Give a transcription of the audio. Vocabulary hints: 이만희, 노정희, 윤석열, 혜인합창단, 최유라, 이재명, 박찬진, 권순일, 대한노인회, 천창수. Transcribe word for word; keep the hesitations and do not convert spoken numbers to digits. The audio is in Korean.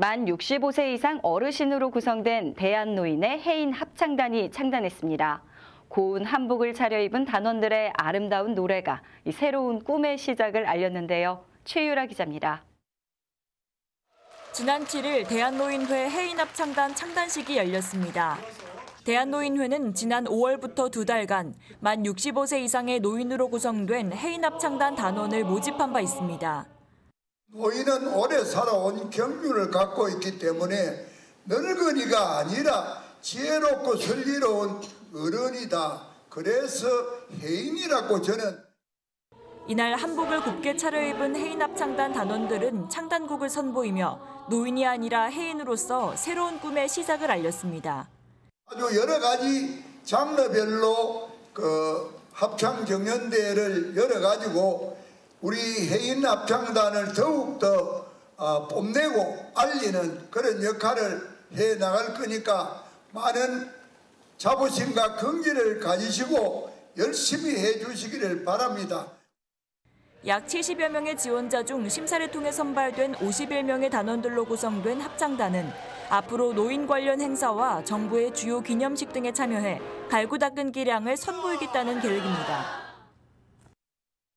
만 육십오 세 이상 어르신으로 구성된 대한노인회 혜인합창단이 창단했습니다. 고운 한복을 차려입은 단원들의 아름다운 노래가 이 새로운 꿈의 시작을 알렸는데요. 최유라 기자입니다. 지난 칠일 대한노인회 혜인합창단 창단식이 열렸습니다. 대한노인회는 지난 오월부터 두 달간 만 육십오 세 이상의 노인으로 구성된 혜인합창단 단원을 모집한 바 있습니다. 노인은 오래 살아온 경륜을 갖고 있기 때문에 늙은이가 아니라 지혜롭고 슬기로운 어른이다. 그래서 혜인이라고 저는. 이날 한복을 곱게 차려입은 혜인합창단 단원들은 창단곡을 선보이며 노인이 아니라 혜인으로서 새로운 꿈의 시작을 알렸습니다. 아주 여러 가지 장르별로 그 합창 경연대회를 열어가지고 우리 혜인합창단을 더욱더 뽐내고 알리는 그런 역할을 해나갈 거니까 많은 자부심과 긍지를 가지시고 열심히 해주시기를 바랍니다. 약 칠십여 명의 지원자 중 심사를 통해 선발된 오십일 명의 단원들로 구성된 합창단은 앞으로 노인 관련 행사와 정부의 주요 기념식 등에 참여해 갈고 닦은 기량을 선보이겠다는 계획입니다.